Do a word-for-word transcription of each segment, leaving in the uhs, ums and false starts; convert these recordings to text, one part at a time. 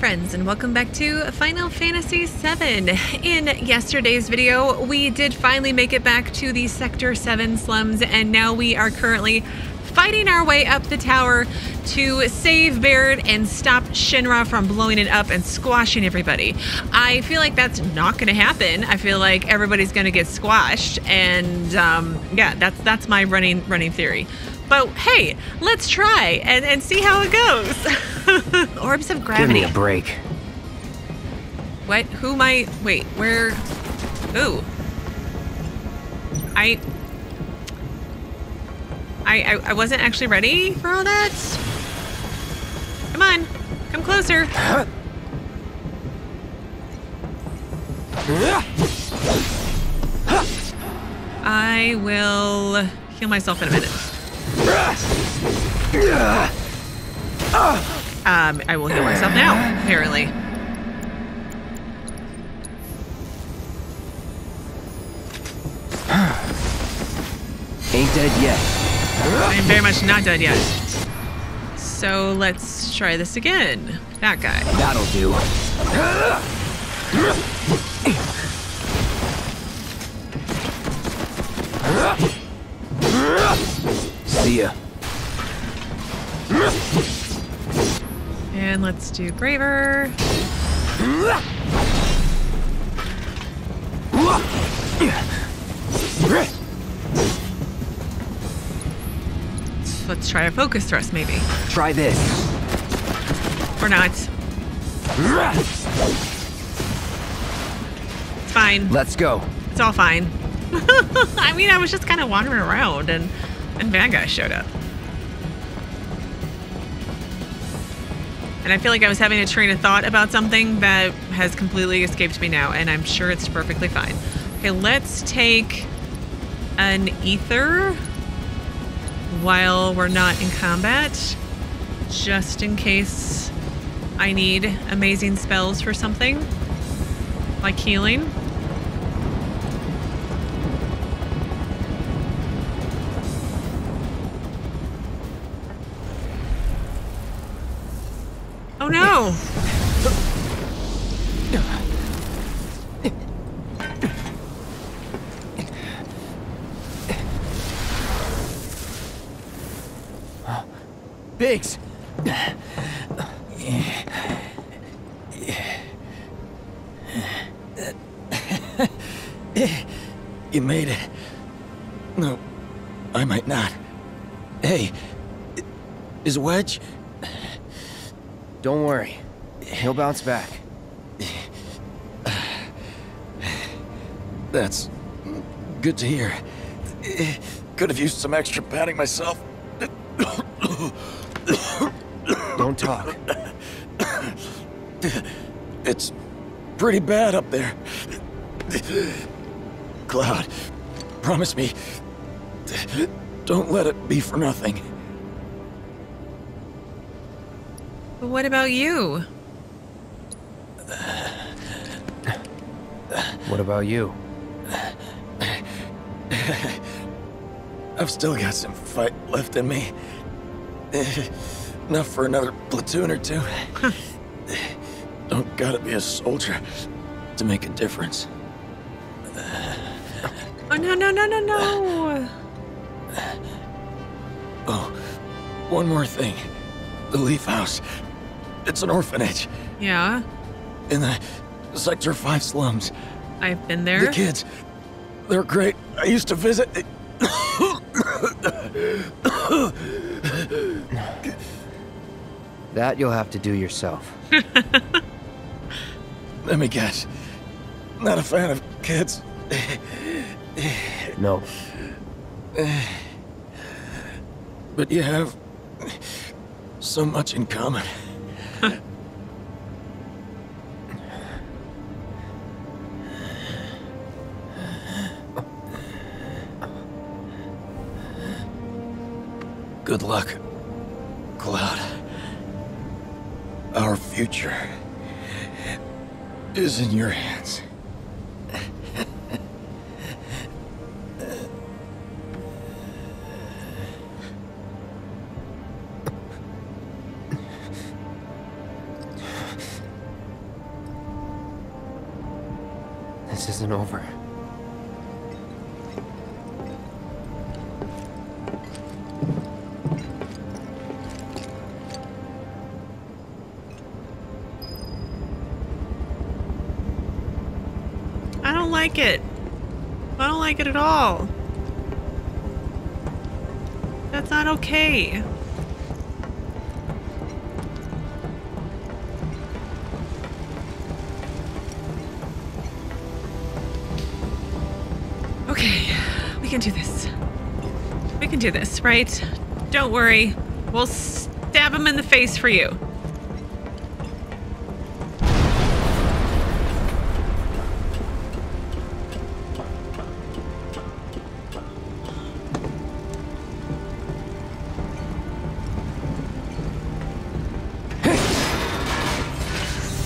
friends, and welcome back to Final Fantasy seven. In yesterday's video, we did finally make it back to the Sector seven slums, and now we are currently fighting our way up the tower to save Barret and stop Shinra from blowing it up and squashing everybody. I feel like that's not going to happen. I feel like everybody's going to get squashed, and um, yeah, that's that's my running running theory. But hey, let's try and, and see how it goes. Orbs of gravity. Give me a break. What? Who might? Wait, where? Ooh. I, I. I wasn't actually ready for all that. Come on. Come closer. I will heal myself in a minute. Um, I will heal myself now, apparently. Ain't dead yet. I am very much not dead yet. So let's try this again. That guy. That'll do. See ya. And let's do braver. Let's try a focus thrust, maybe. Try this. Or not. It's fine. Let's go. It's all fine. I mean, I was just kind of wandering around, and and bad guy showed up. And I feel like I was having a train of thought about something that has completely escaped me now, and I'm sure it's perfectly fine. Okay, let's take an ether while we're not in combat, just in case I need amazing spells for something, like healing. No. Biggs. You made it. No, I might not. Hey, is Wedge? Don't worry. He'll bounce back. That's good to hear. Could have used some extra padding myself. Don't talk. It's pretty bad up there. Cloud, promise me, don't let it be for nothing. But what about you? What about you? I've still got some fight left in me. Enough for another platoon or two. Don't gotta be a soldier to make a difference. Oh, no, no, no, no, no! Oh, one more thing. The Leaf House. It's an orphanage. Yeah. In the Sector five slums. I've been there. The kids, they're great. I used to visit. That you'll have to do yourself. Let me guess. Not a fan of kids. No. But you have so much in common. Good luck, Cloud. Our future is in your hands. This isn't over. I don't like it. I don't like it at all. That's not okay. Okay, we can do this. We can do this, right? Don't worry. We'll stab him in the face for you.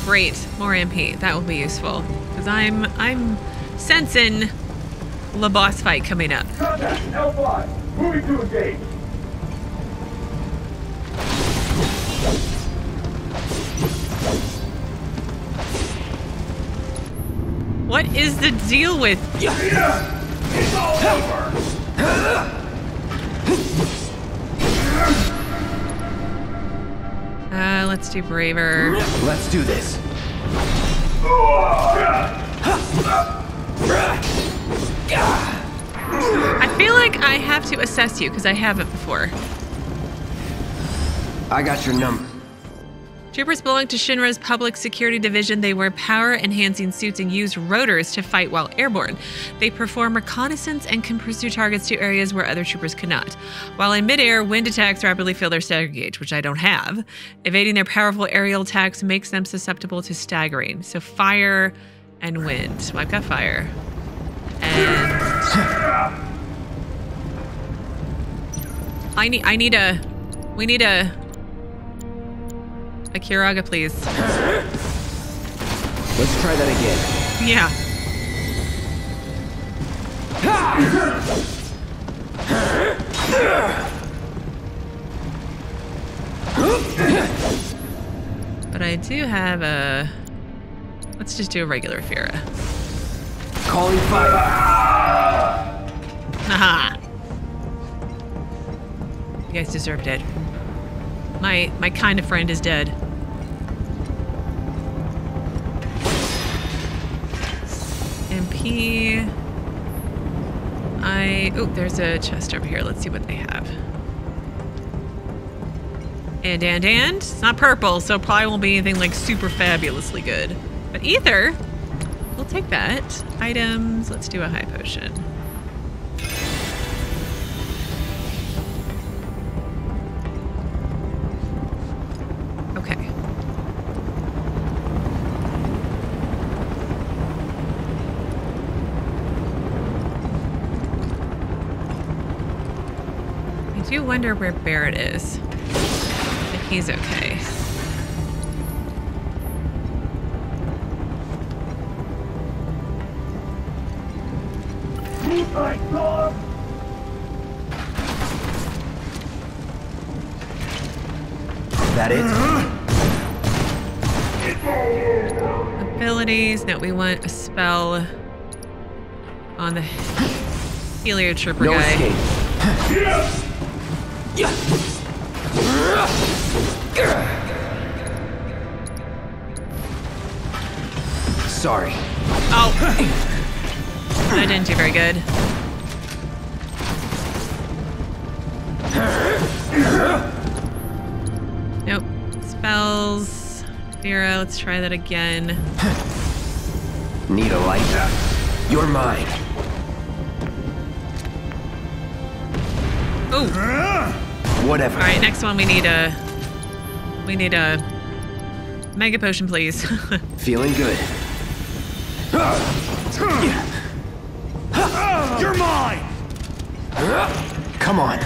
Great, more M P. That will be useful because I'm I'm sensing the boss fight coming up. Contact L five. Moving to engage. What is the deal with? Yeah. It's all over. Uh, let's do braver. Let's do this. I feel like I have to assess you because I haven't before. I got your number. Troopers belong to Shinra's Public Security Division. They wear power-enhancing suits and use rotors to fight while airborne. They perform reconnaissance and can pursue targets to areas where other troopers cannot. While in midair, wind attacks rapidly fill their stagger gauge, which I don't have. Evading their powerful aerial attacks makes them susceptible to staggering. So fire and wind. Well, I've got fire. And... I need, I need a, we need a, a Kiraga, please. Let's try that again. Yeah. But I do have a, let's just do a regular Fira. Calling fire. Haha. You guys deserve dead. My my kind of friend is dead. M P. I oh, there's a chest over here. Let's see what they have. And and and it's not purple, so it probably won't be anything like super fabulously good. But either, we'll take that. Items. Let's do a high potion. I do wonder where Barret is. If he's okay. My God. That it? Uh-huh. Abilities. No, we want a spell on the heliotrooper no guy. Escape. Yeah. Sorry. Oh. That didn't do very good. Nope. Spells. Vera, let's try that again. Need a light? You're mine. Oh. Whatever. All right, next one we need a we need a mega potion, please. Feeling good. You're mine. Come on.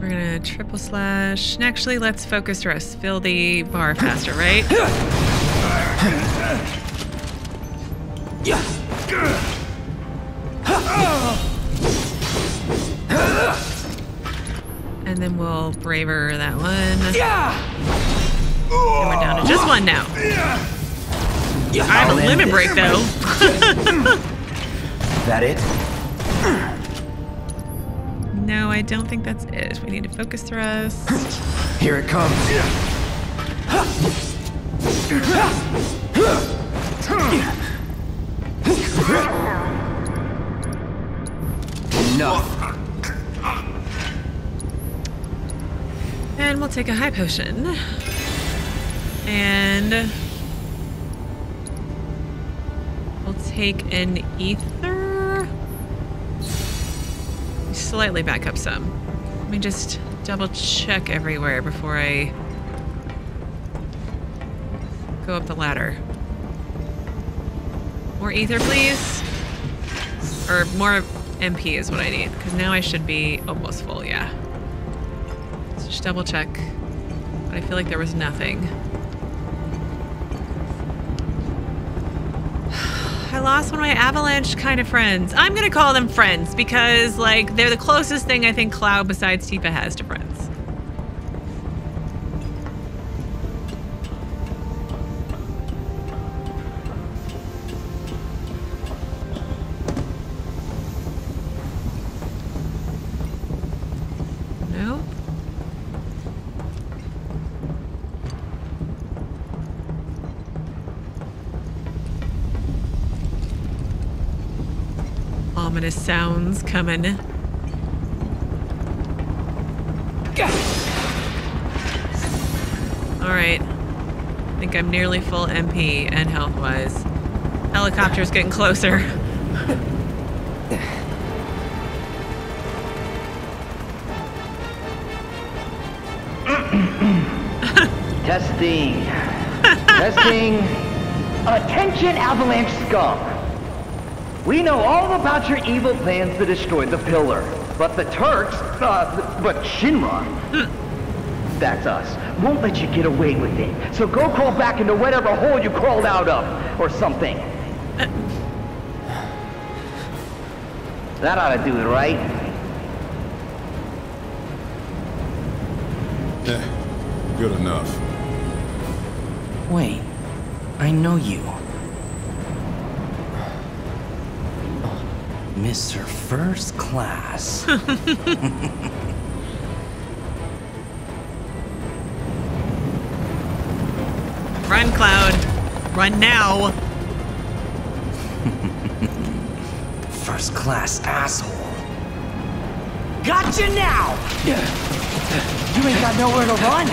We're gonna triple slash. Actually, let's focus rest. Fill the bar faster, right? Yes. And then we'll braver that one. Yeah. And we're down to just one now. Yeah. I have a limit break, though. Is that it? No, I don't think that's it. We need to focus thrust. Here it comes. Enough. And we'll take a high potion. And we'll take an ether. Slightly back up some. Let me just double check everywhere before I go up the ladder. More ether, please. Or more M P is what I need, because now I should be almost full, yeah. Let's just double check. But I feel like there was nothing. I lost one of my Avalanche kind of friends. I'm gonna call them friends because, like, they're the closest thing I think Cloud besides Tifa has to friends. No. Ominous sounds coming. Alright. I think I'm nearly full M P and health-wise. Helicopter's getting closer. Testing. Testing. Attention, Avalanche scum. We know all about your evil plans to destroy the pillar, but the Turks, uh, but Shinra, that's us, won't let you get away with it. So go crawl back into whatever hole you crawled out of, or something. Uh. That ought to do it, right? Eh, good enough. Wait, I know you. Mister First Class. Run, Cloud. Run now. First Class asshole. Gotcha now! You ain't got nowhere to run.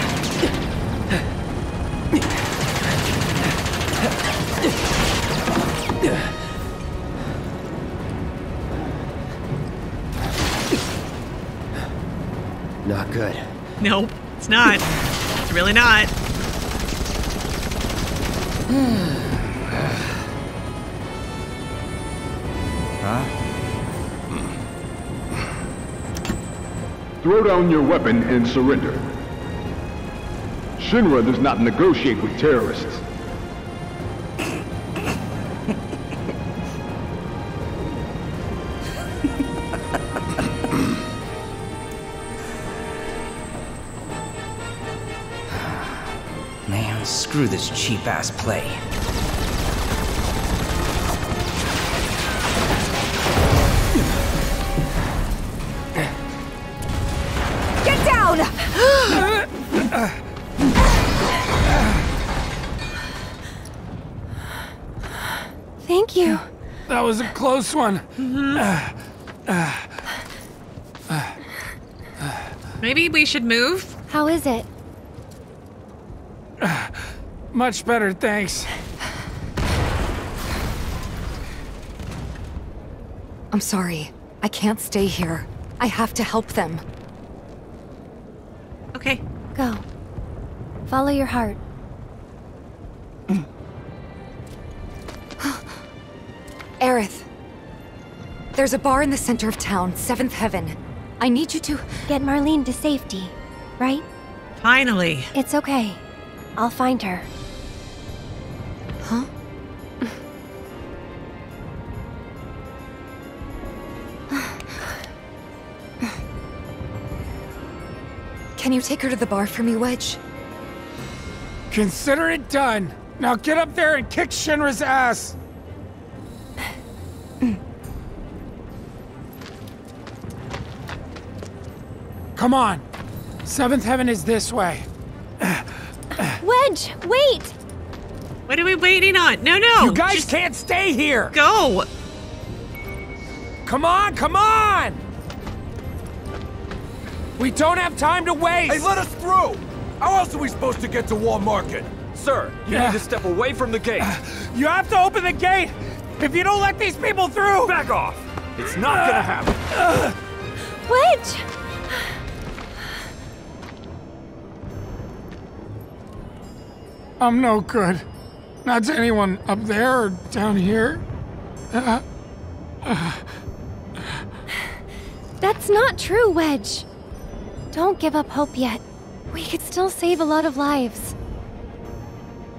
Not good. Nope, it's not. It's really not. Huh? Throw down your weapon and surrender. Shinra does not negotiate with terrorists. Screw this cheap-ass play. Get down! Thank you. That was a close one. Mm-hmm. Maybe we should move? How is it? Much better, thanks. I'm sorry. I can't stay here. I have to help them. Okay. Go. Follow your heart. Aerith. There's a bar in the center of town, Seventh Heaven. I need you to... Get Marlene to safety, right? Finally. It's okay. I'll find her. Huh? Can you take her to the bar for me, Wedge? Consider it done. Now get up there and kick Shinra's ass! Come on! Seventh Heaven is this way. Wedge, wait! What are we waiting on? No, no! You guys just can't stay here! Go! Come on, come on! We don't have time to waste! Hey, let us through! How else are we supposed to get to Wall Market? Sir, you yeah. need to step away from the gate. Uh, you have to open the gate! If you don't let these people through! Back off! It's not uh, gonna happen. Uh, Wedge! I'm no good. Not to anyone up there or down here. Uh, uh, uh. That's not true, Wedge. Don't give up hope yet. We could still save a lot of lives.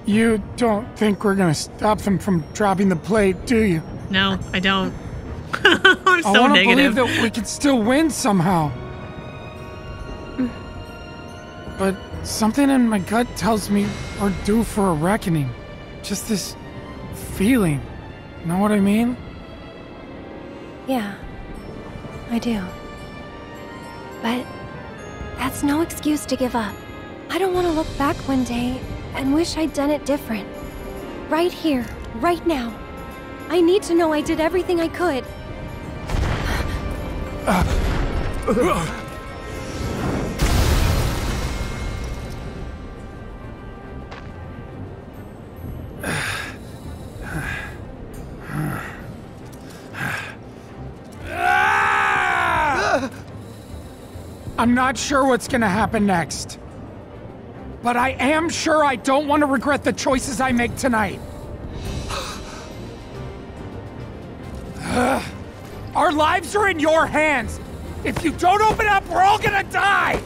You don't think we're gonna stop them from dropping the plate, do you? No, I don't. I'm so negative. I wanna believe that we could still win somehow. But something in my gut tells me we're due for a reckoning. Just this feeling. Know what I mean? Yeah, I do. But that's no excuse to give up. I don't want to look back one day and wish I'd done it different. Right here, right now. I need to know I did everything I could. Uh, uh. I'm not sure what's gonna happen next. But I am sure I don't want to regret the choices I make tonight. Our lives are in your hands. If you don't open up, we're all gonna die!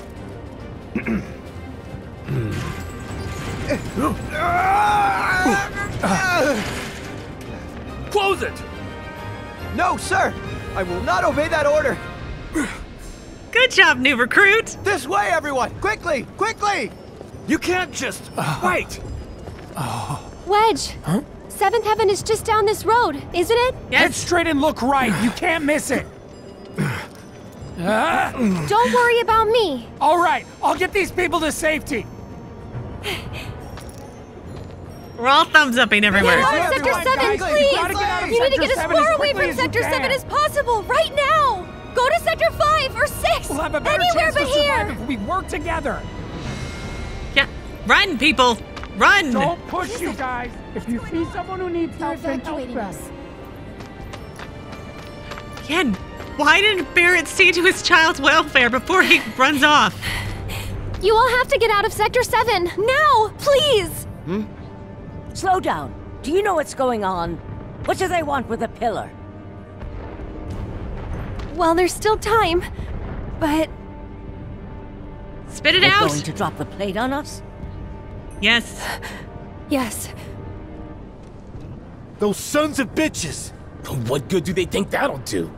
Close it! No, sir! I will not obey that order! Good job, new recruit! This way, everyone! Quickly! Quickly! You can't just... Uh, wait! Uh, Wedge! Huh? Seventh Heaven is just down this road, isn't it? Yes. Head straight and look right. You can't miss it. uh, Don't worry about me. All right. I'll get these people to safety. We're all thumbs-upping everywhere. Get out of Sector seven, please! You need to get as far away from Sector seven as possible, right now! Go to Sector five or six! We'll have a better chance to survive if we work together! Yeah. Run, people! Run! Don't push, Listen. you guys! If you see someone who needs help, then help us. Again, why didn't Barret see to his child's welfare before he runs off? You all have to get out of Sector seven! Now! Please! Hmm? Slow down. Do you know what's going on? What do they want with a pillar? Well, there's still time, but... Spit it They're out! Are going to drop the plate on us? Yes. Yes. Those sons of bitches! What good do they think that'll do?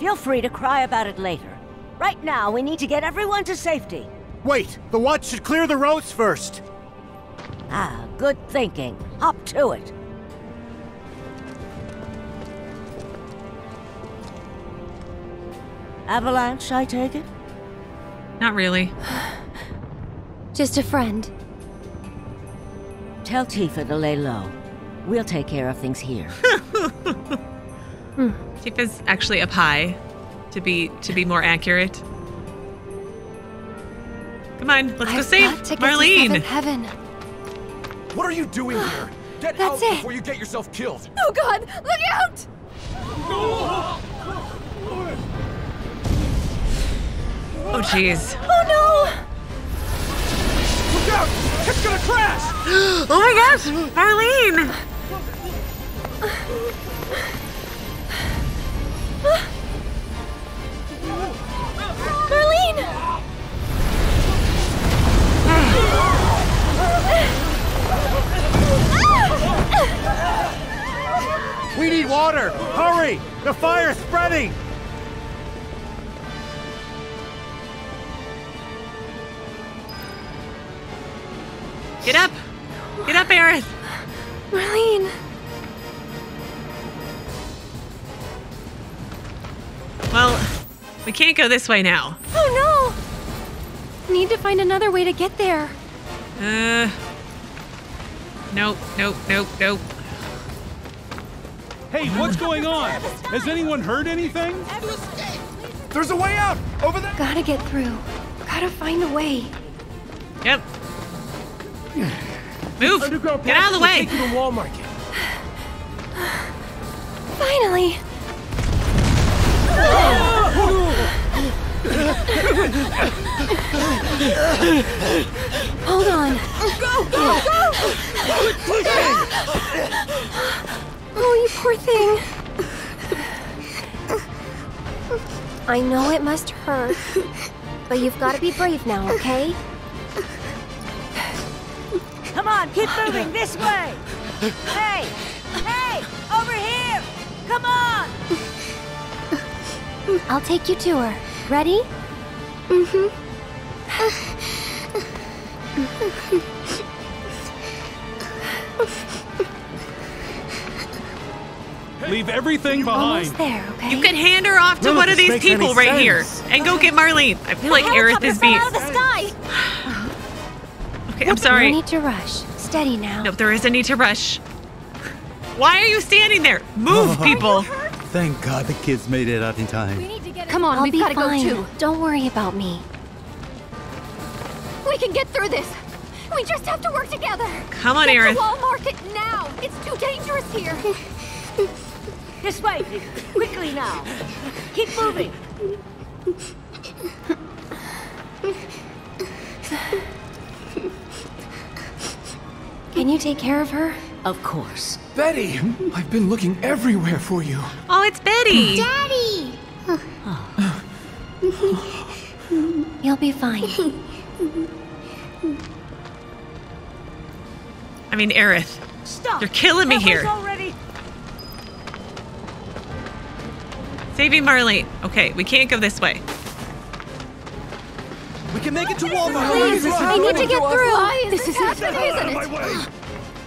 Feel free to cry about it later. Right now, we need to get everyone to safety. Wait! The watch should clear the roads first! Ah, good thinking. Hop to it. Avalanche, I take it? Not really. Just a friend. Tell Tifa to lay low. We'll take care of things here. mm. Tifa's actually up high, to be to be more accurate. Come on, let's I've go save got to get Marlene. To heaven. What are you doing here? Get That's out it. before you get yourself killed. Oh God, look out! No! Oh, jeez. Oh, no! Look out! It's gonna crash! Oh, my gosh! Marlene! Marlene! We need water! Hurry! The fire's spreading! Get up! Get up, Aerith! We can't go this way now. Oh no! Need to find another way to get there. Uh. Nope, nope, nope, nope. Hey, what's going on? Has anyone heard anything? There's a way out! Over there! Gotta get through. Gotta find a way. Yep. Move! Get out of the way! To the Wall Market. Finally! Hold on. Go, go, go! Oh, you poor thing. I know it must hurt, but you've got to be brave now, okay? Come on, keep moving this way! Hey! Hey! Over here! Come on! I'll take you to her. Ready? Mm-hmm. Leave everything behind. There, okay? You can hand her off to None one of, of these people right sense. here and go get Marlene. I feel like Aerith is beat. Okay, I'm sorry. No need to rush. Steady now. Nope, there is a need to rush. Why are you standing there? Move, oh, people. Thank God the kids made it out in time. We need to get Come on, I'll we've got to go too. Don't worry about me. We can get through this. We just have to work together. Come on, Aerith. Get to Wall Market now. It's too dangerous here. This way, quickly now. Keep moving. Can you take care of her? Of course. Betty! I've been looking everywhere for you. Oh, it's Betty! Daddy! Oh. You'll be fine. I mean, Aerith. Stop! You're killing me here. Already. Saving Marlene. Okay, we can't go this way. We can make it to Walmart. Please, I need to get through. Why is this is happening, isn't it?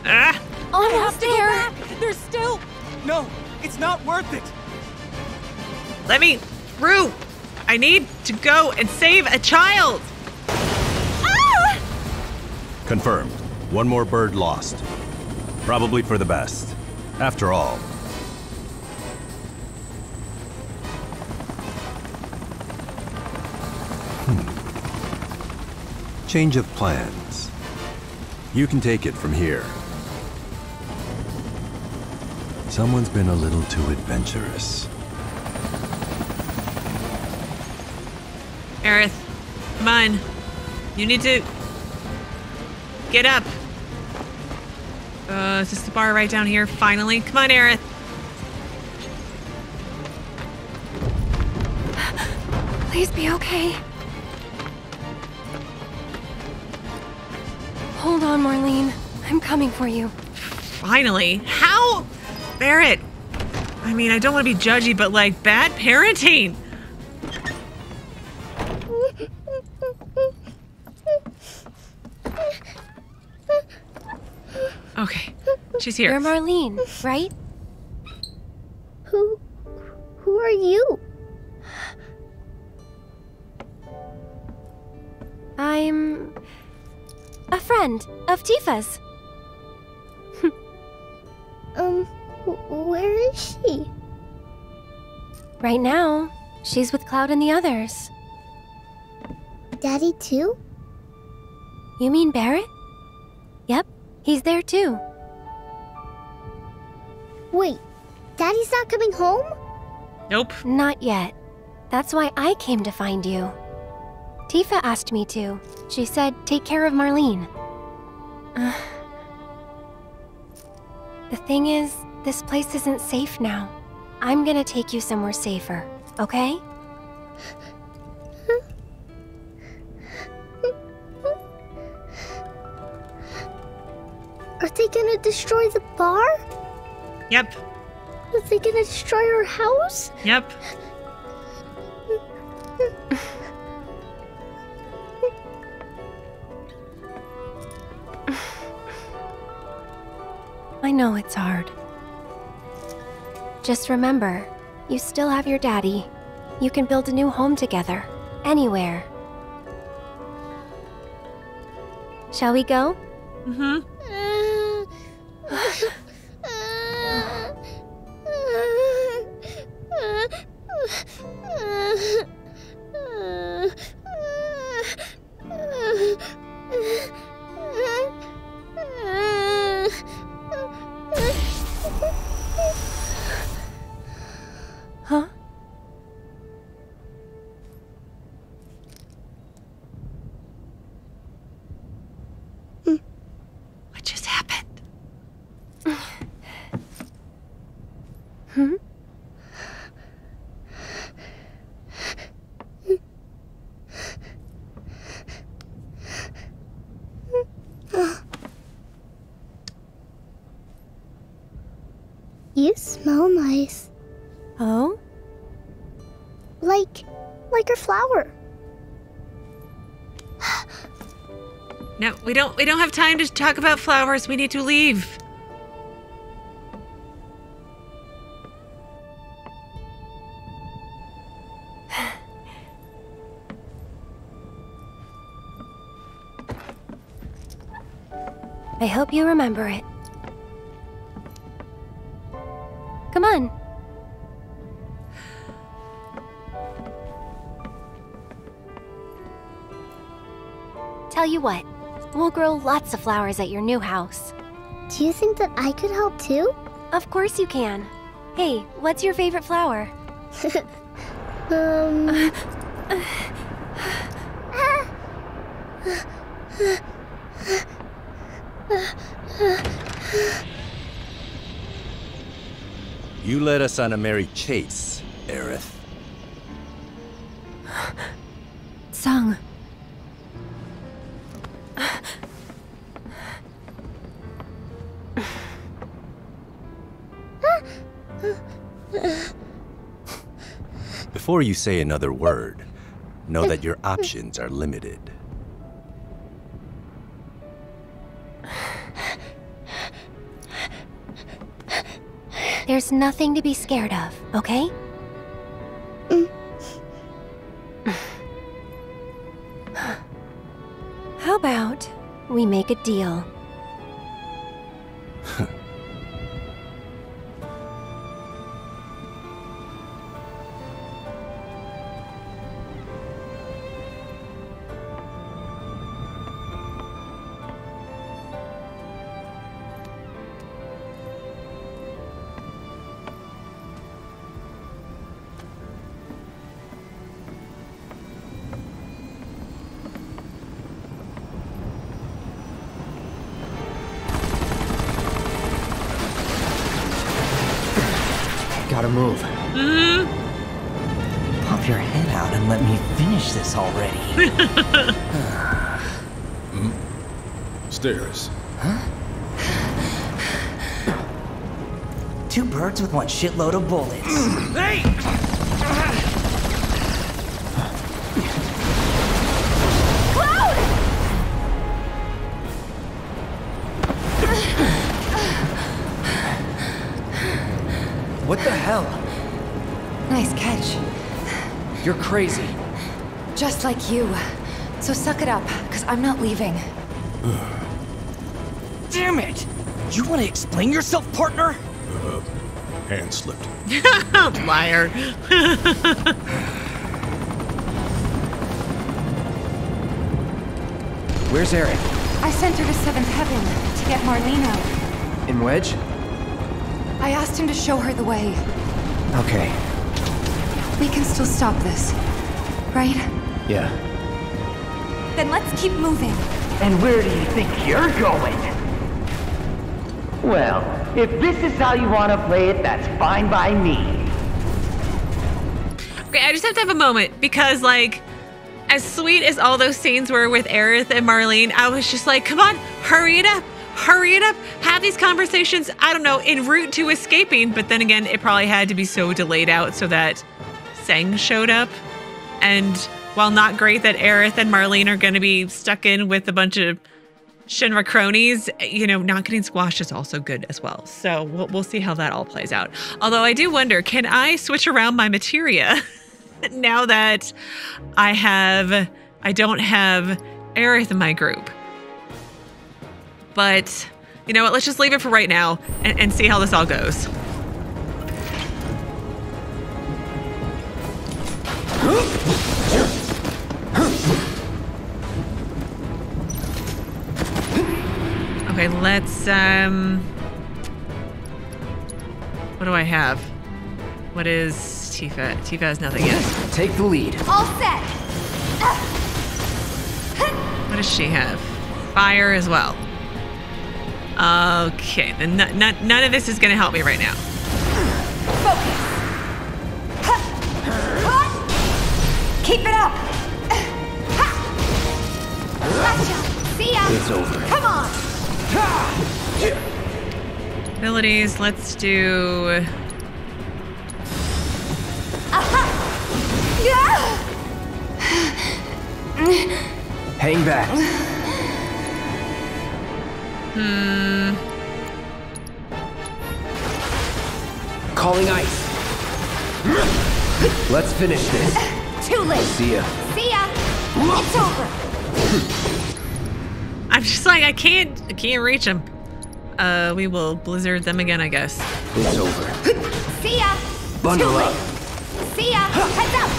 Ah! On up there! There's still... No, it's not worth it! Let me through! I need to go and save a child! Ah! Confirmed. One more bird lost. Probably for the best. After all. Hmm. Change of plans. You can take it from here. Someone's been a little too adventurous. Aerith, come on. You need to get up. Uh, is this the bar right down here? Finally. Come on, Aerith. Please be okay. Hold on, Marlene. I'm coming for you. Finally. How? Barret, I mean, I don't want to be judgy, but like, bad parenting. Okay, she's here. You're Marlene, right? Who, who are you? I'm a friend of Tifa's. um. Where is she? Right now, she's with Cloud and the others. Daddy too? You mean Barret? Yep, he's there too. Wait, Daddy's not coming home? Nope. Not yet. That's why I came to find you. Tifa asked me to. She said, take care of Marlene. Uh, the thing is, this place isn't safe now. I'm gonna take you somewhere safer, okay? Are they gonna destroy the bar? Yep. Are they gonna destroy our house? Yep. I know it's hard. Just remember, you still have your daddy, You can build a new home together, anywhere. Shall we go? Mm-hmm. Huh? What just happened? Hmm? You smell nice. Oh? Like, like a flower. No, we don't, we don't have time to talk about flowers. We need to leave. I hope you remember it. Come on. Tell you what, we'll grow lots of flowers at your new house. Do you think that I could help too? Of course you can. Hey, what's your favorite flower? um... Uh, uh, uh, uh, uh, uh, uh, you led us on a merry chase, Aerith. Tseng. Before you say another word, know that your options are limited. There's nothing to be scared of, okay? Mm. How about we make a deal? Move. Mm-hmm. Pop your head out and let me finish this already. Hmm? Stairs. Huh? Two birds with one shitload of bullets. Hey! You're crazy. Just like you. So suck it up, because I'm not leaving. Damn it! You want to explain yourself, partner? Uh, hand slipped. Liar. Where's Aerith? I sent her to Seventh Heaven to get Marlene out. In Wedge? I asked him to show her the way. Okay. We can still stop this, right? Yeah. Then let's keep moving. And where do you think you're going? Well, if this is how you want to play it, that's fine by me. Okay, I just have to have a moment because, like, as sweet as all those scenes were with Aerith and Marlene, I was just like, come on, hurry it up, hurry it up. Have these conversations, I don't know, en route to escaping. But then again, it probably had to be so delayed out so that Tseng showed up, and while not great that Aerith and Marlene are going to be stuck in with a bunch of Shinra cronies, you know, not getting squashed is also good as well. So we'll, we'll see how that all plays out. Although I do wonder, can I switch around my materia? now that I have, I don't have Aerith in my group. But you know what? Let's just leave it for right now and, and see how this all goes. Okay, let's, um, what do I have? What is Tifa? Tifa has nothing yet. Take the lead. All set. What does she have? Fire as well. Okay, then n n none of this is going to help me right now. Focus. Keep it up. Gotcha. See ya. It's over. Come on. Abilities. Let's do. Hang back. Hmm. Calling ice. Let's finish this. Too late. See ya. See ya. It's over. I'm just like I can't. I can't reach him. Uh, we will blizzard them again, I guess. It's over. See ya. Bundle Too late. Up. See ya. Heads up.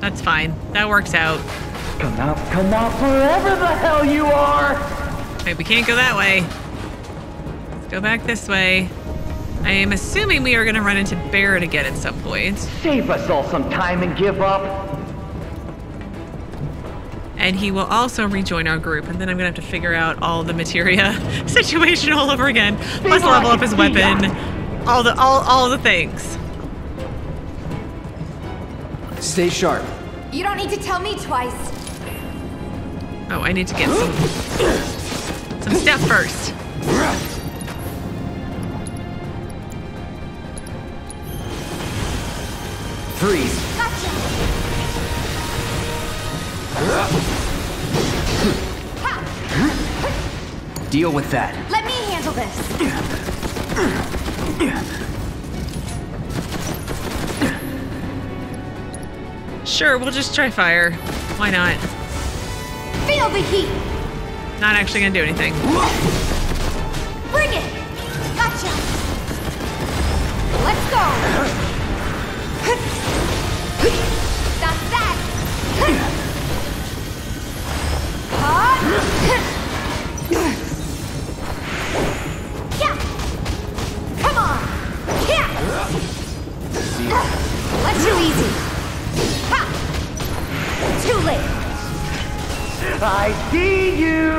That's fine. That works out. Come out, come out, wherever the hell you are! Wait, we can't go that way. Let's go back this way. I am assuming we are going to run into Barret again at some point. Save us all some time and give up. And he will also rejoin our group, and then I'm going to have to figure out all the materia situation all over again. Plus level up his weapon. All the, all, all the things. Stay sharp. You don't need to tell me twice. Oh, I need to get some, some stuff first. Freeze. Gotcha. Deal with that. Let me handle this. Sure, we'll just try fire. Why not? Feel the heat. Not actually gonna do anything. Bring it. Gotcha. Let's go. Stop that. Yeah. Come on. Yeah. Let's do easy. Ha. Too late. I see you!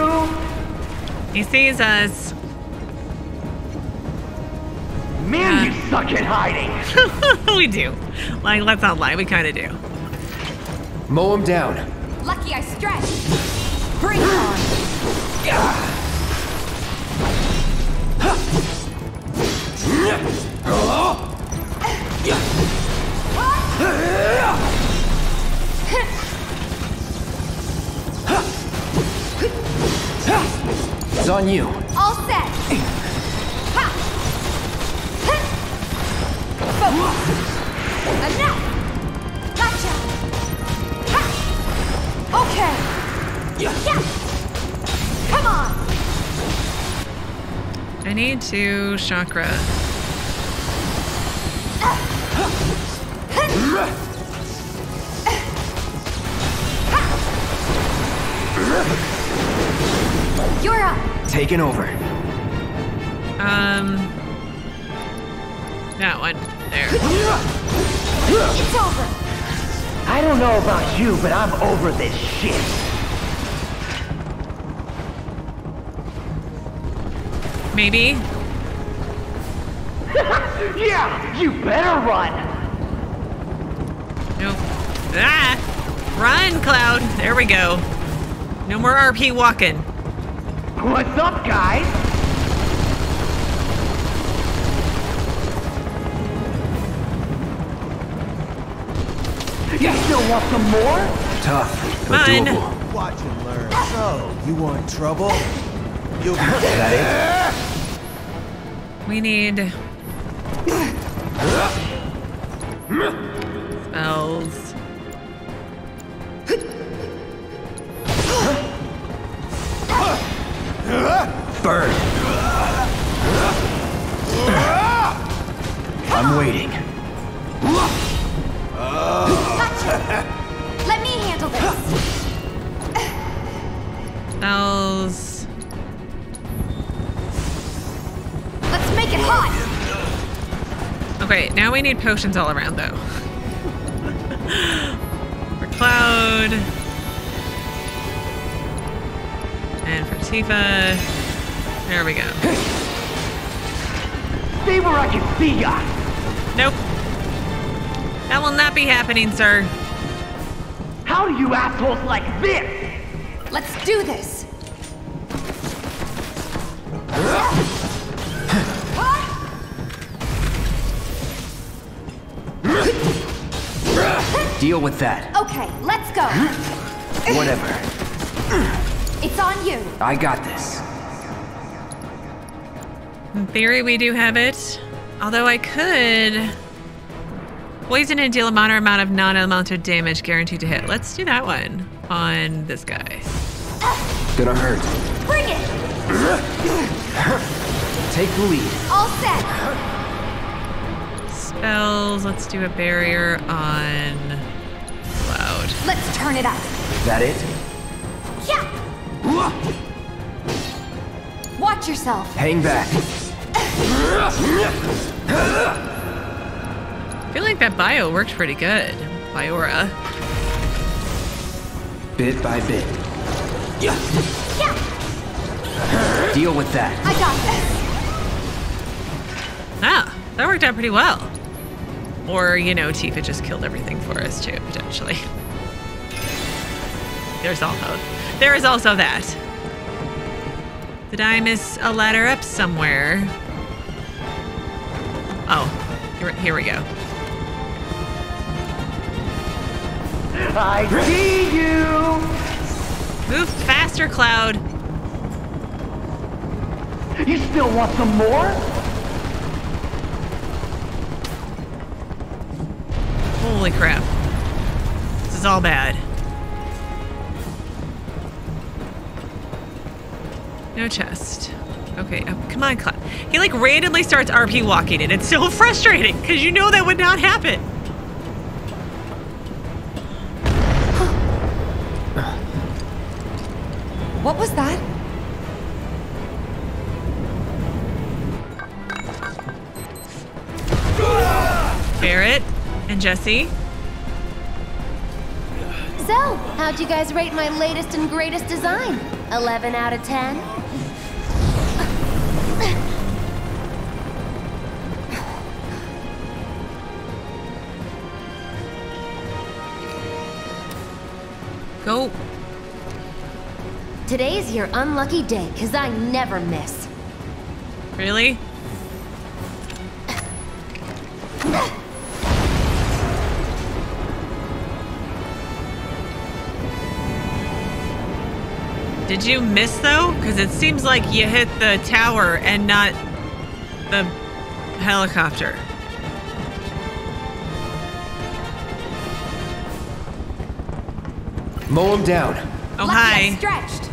He sees us. Man, yeah. You suck at hiding! We do. Like, let's not lie, we kind of do. Mow him down. Lucky I stretched. Bring him on. Huh? It's on you. All set. Focus. Enough. Gotcha. Ha. Okay. Yeah. Come on. I need to chakra. You're up. Taking over. Um, that one there. It's over. I don't know about you, but I'm over this shit. Maybe. Yeah, you better run. Nope. Ah, run, Cloud. There we go. No more R P walking. What's up, guys? You still want some more? Tough, but doable. Watch and learn. So, you want trouble? You'll get that it. We need. Spells. Burn. I'm waiting. Gotcha. Let me handle this. Spells. Let's make it hot. Okay, now we need potions all around, though. For Cloud. And for Tifa. There we go. Stay where I can see ya! Nope. That will not be happening, sir. How do you assholes like this? Let's do this! Deal with that. Okay, let's go. Whatever. It's on you. I got this. In theory, we do have it. Although I could poison and deal a moderate amount of non-elemental damage guaranteed to hit. Let's do that one on this guy. Gonna hurt. Bring it. Take the lead. All set. Spells. Let's do a barrier on. Let's turn it up. Is that it? Yeah. Watch yourself. Hang back. I feel like that bio worked pretty good. Biora. Bit by bit. Yeah. Yeah. Deal with that. I got this. Ah, that worked out pretty well. Or, you know, Tifa just killed everything for us too, potentially. There's also, there is also that. Did I miss a ladder up somewhere? Oh, here, here we go. I see you! Move faster, Cloud. You still want some more? Holy crap. This is all bad. No chest. Okay, oh, come on, Cloud. He like randomly starts R P walking it. It's so frustrating because you know that would not happen. What was that? Barret and Jessie. So, how'd you guys rate my latest and greatest design? eleven out of ten? Go. Today's your unlucky day, because I never miss. Really? Did you miss, though? Because it seems like you hit the tower and not the helicopter. Mow him down. Oh, hi. Stretched.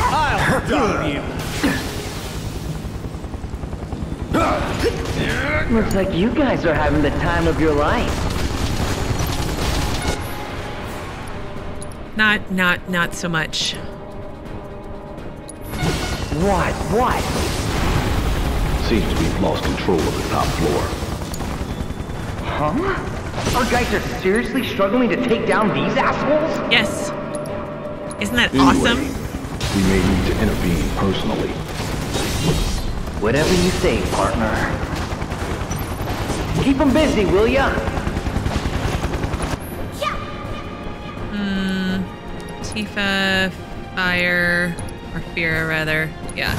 I'll dump you. Looks like you guys are having the time of your life. Not, not, not so much. What? What? Seems we've lost control of the top floor. Huh? Our guys are seriously struggling to take down these assholes? Yes. Isn't that anyway, awesome? We may need to intervene personally. Whatever you say, partner. Keep them busy, will ya? Tifa, fire, or fear rather. Yeah.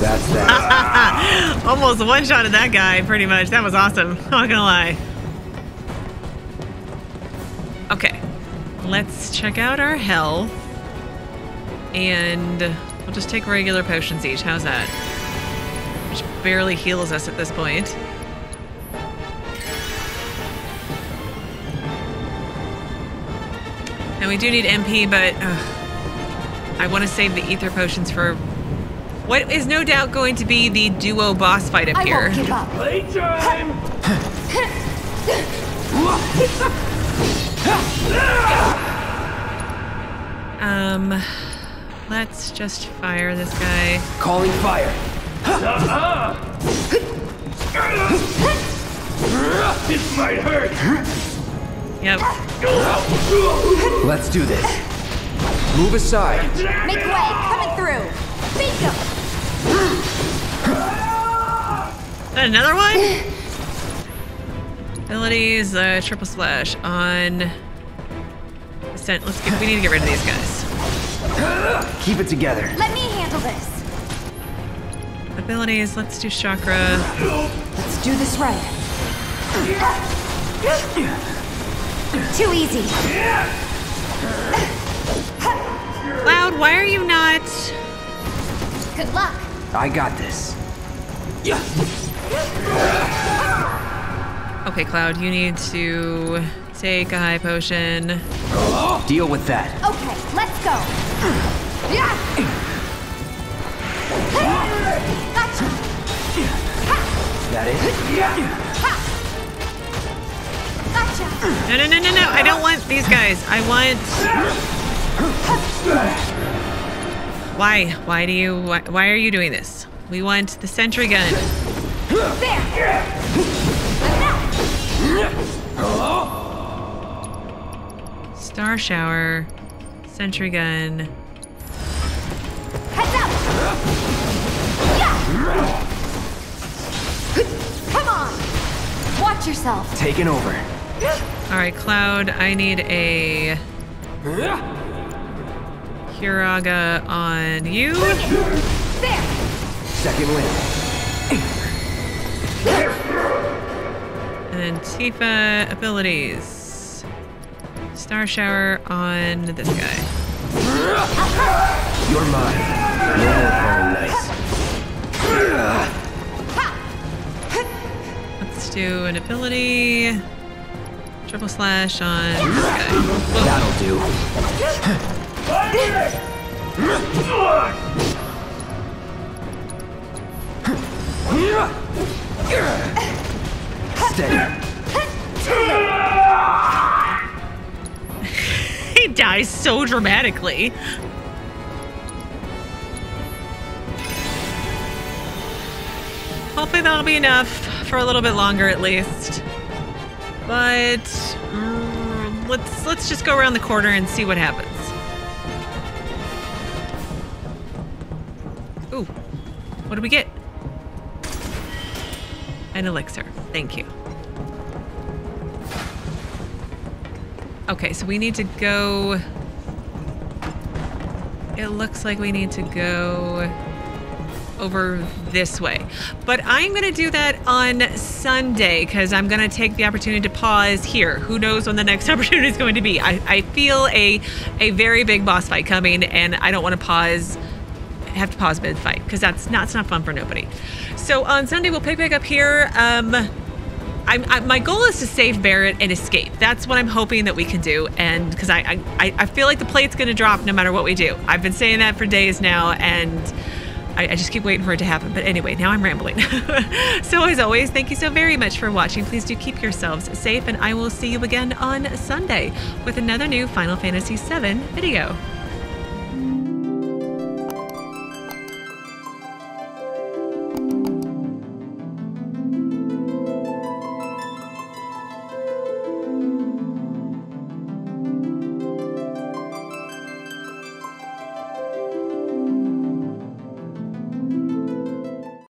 That's that. Almost one shot at that guy, pretty much. That was awesome. Not gonna lie. Okay. Let's check out our health. And we'll just take regular potions each. How's that? Which barely heals us at this point. And we do need M P, but uh, I want to save the ether potions for what is no doubt going to be the duo boss fight up I here. Won't give up. Um, let's just fire this guy. Calling fire. This might hurt. Yep. Let's do this. Move aside. Make way. Coming through. Bingo. Another one. Abilities. Uh, triple slash on. Ascent. Let's get. We need to get rid of these guys. Keep it together. Let me handle this. Abilities. Let's do chakra. Let's do this right. Too easy. Cloud, why are you not? Good luck. I got this. Okay, Cloud, you need to take a high potion. Deal with that. Okay, let's go. Gotcha. That it? Gotcha. No, no, no, no, no. I don't want these guys. I want... Why? Why do you? Why, why are you doing this? We want the sentry gun. There. Star shower, sentry gun. Heads up! Yeah. Come on! Watch yourself. Taking over. All right, Cloud. I need a. Kiraga on you. There. Second win. And then Tifa abilities. Star shower on this guy. You're mine. You're nice. Let's do an ability. Triple slash on this guy. Whoa. That'll do. He dies so dramatically. Hopefully that'll be enough for a little bit longer at least. But mm, let's let's just go around the corner and see what happens. Ooh, what do we get? An elixir. Thank you. Okay, so we need to go... It looks like we need to go over this way. But I'm going to do that on Sunday because I'm going to take the opportunity to pause here. Who knows when the next opportunity is going to be? I, I feel a, a very big boss fight coming and I don't want to pause... have to pause mid fight because that's not it's not fun for nobody. So on Sunday we'll pick back up here. Um, I'm, I, my goal is to save Barret and escape. That's what I'm hoping that we can do. And because I, I I feel like the plate's gonna drop no matter what we do. I've been saying that for days now, and I, I just keep waiting for it to happen. But anyway, now I'm rambling. So as always, thank you so very much for watching. Please do keep yourselves safe, and I will see you again on Sunday with another new Final Fantasy seven video.